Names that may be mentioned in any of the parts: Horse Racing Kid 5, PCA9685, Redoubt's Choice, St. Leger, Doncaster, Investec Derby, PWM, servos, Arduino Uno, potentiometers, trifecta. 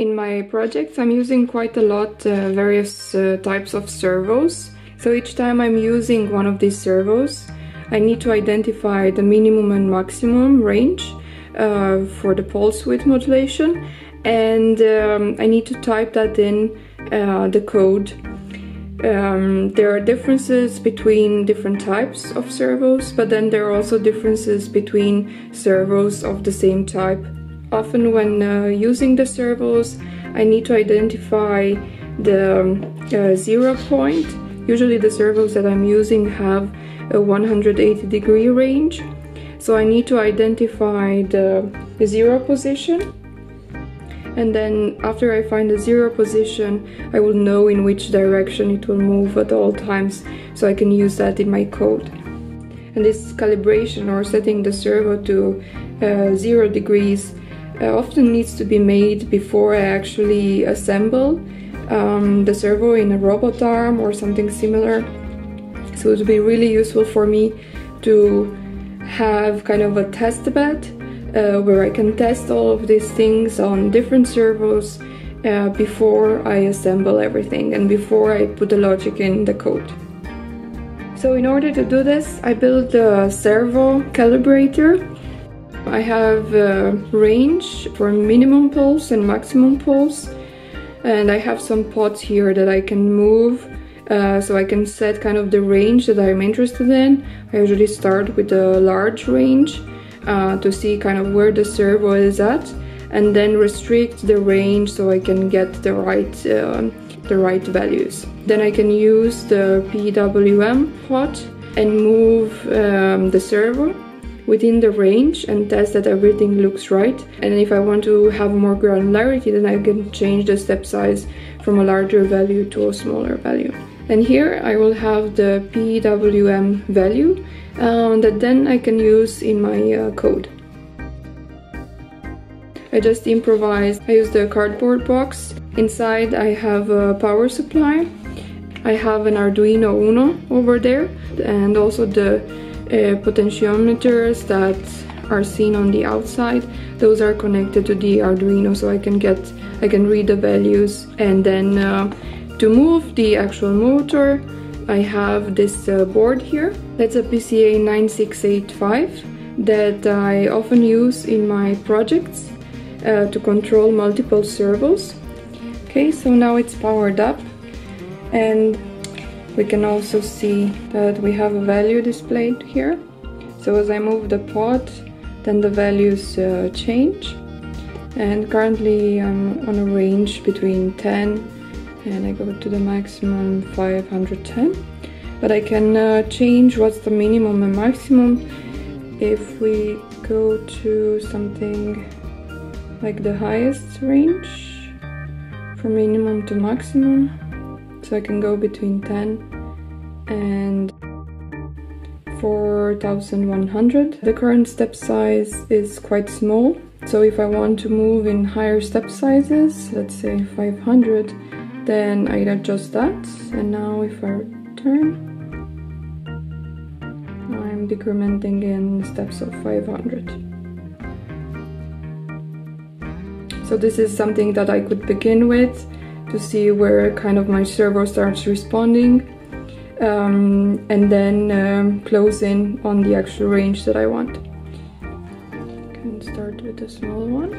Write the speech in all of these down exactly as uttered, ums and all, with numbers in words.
In my projects I'm using quite a lot uh, various uh, types of servos, so each time I'm using one of these servos I need to identify the minimum and maximum range uh, for the pulse width modulation, and um, I need to type that in uh, the code. Um, there are differences between different types of servos, but then there are also differences between servos of the same type. Often when uh, using the servos I need to identify the uh, zero point. Usually the servos that I'm using have a one hundred eighty degree range, so I need to identify the zero position, and then after I find the zero position I will know in which direction it will move at all times, so I can use that in my code. And this calibration, or setting the servo to uh, zero degrees, Uh, often needs to be made before I actually assemble um, the servo in a robot arm or something similar. So it would be really useful for me to have kind of a test bed uh, where I can test all of these things on different servos uh, before I assemble everything and before I put the logic in the code. So in order to do this, I built a servo calibrator. I have a range for minimum pulse and maximum pulse, and I have some pots here that I can move, uh, so I can set kind of the range that I'm interested in. I usually start with a large range uh, to see kind of where the servo is at, and then restrict the range so I can get the right, uh, the right values. Then I can use the P W M pot and move um, the servo within the range and test that everything looks right. And if I want to have more granularity, then I can change the step size from a larger value to a smaller value. And here I will have the P W M value um, that then I can use in my uh, code. I just improvised. I used a cardboard box. Inside I have a power supply. I have an Arduino Uno over there, and also the Uh, potentiometers that are seen on the outside. Those are connected to the Arduino, so I can get I can read the values. And then uh, to move the actual motor I have this uh, board here. That's a P C A nine six eight five that I often use in my projects uh, to control multiple servos. Okay, so now it's powered up, and we can also see that we have a value displayed here. So as I move the pot, then the values uh, change. And currently I'm on a range between ten and I go to the maximum five hundred ten. But I can uh, change what's the minimum and maximum. If we go to something like the highest range, from minimum to maximum, so I can go between ten and four thousand one hundred. The current step size is quite small, so if I want to move in higher step sizes, let's say five hundred, then I adjust that. And now if I turn, I'm decrementing in steps of five hundred. So this is something that I could begin with to see where kind of my servo starts responding, um, and then um, close in on the actual range that I want. I can start with a small one,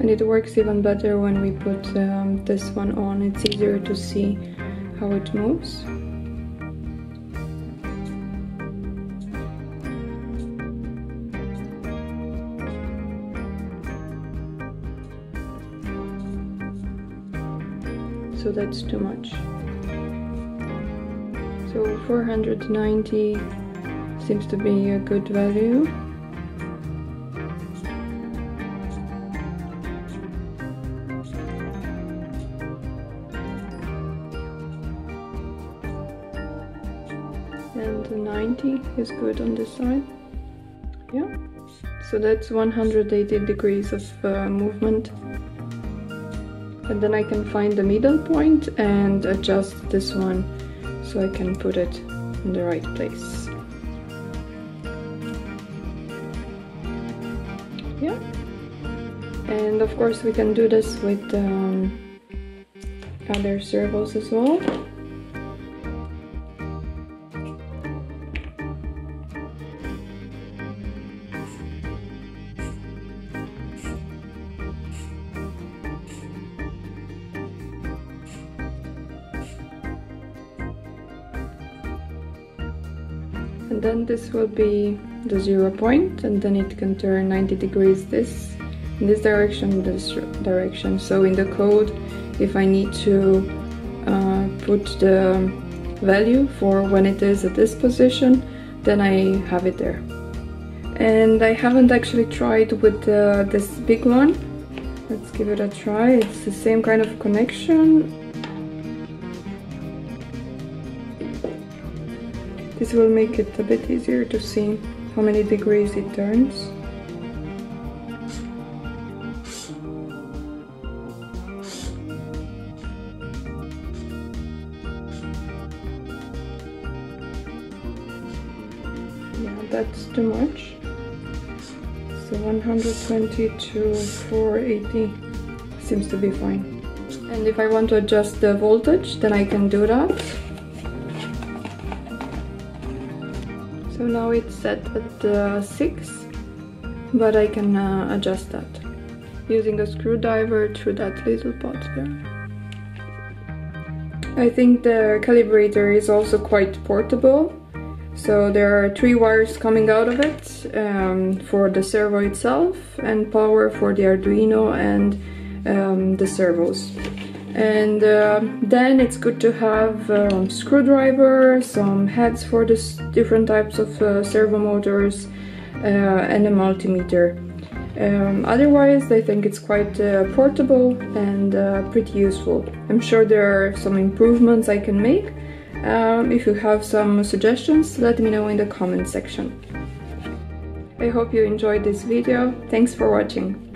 and it works even better when we put um, this one on. It's easier to see how it moves. So that's too much. So four hundred ninety seems to be a good value. And the ninety is good on this side. Yeah. So that's one hundred eighty degrees of uh, movement. And then I can find the middle point and adjust this one so I can put it in the right place. here. And of course we can do this with um, other servos as well. And then this will be the zero point, and then it can turn ninety degrees this in this direction, this direction. So in the code, if I need to uh, put the value for when it is at this position, then I have it there. And I haven't actually tried with uh, this big one. Let's give it a try. It's the same kind of connection. This will make it a bit easier to see how many degrees it turns. Yeah, that's too much. So one hundred twenty to four eighty seems to be fine. And if I want to adjust the voltage, then I can do that. So now it's set at uh, six, but I can uh, adjust that using a screwdriver through that little pot there. I think the calibrator is also quite portable, so there are three wires coming out of it, um, for the servo itself, and power for the Arduino and um, the servos. And uh, then it's good to have um, screwdriver, some heads for the different types of uh, servo motors, uh, and a multimeter. Um, otherwise, I think it's quite uh, portable and uh, pretty useful. I'm sure there are some improvements I can make. Um, if you have some suggestions, let me know in the comment section. I hope you enjoyed this video. Thanks for watching.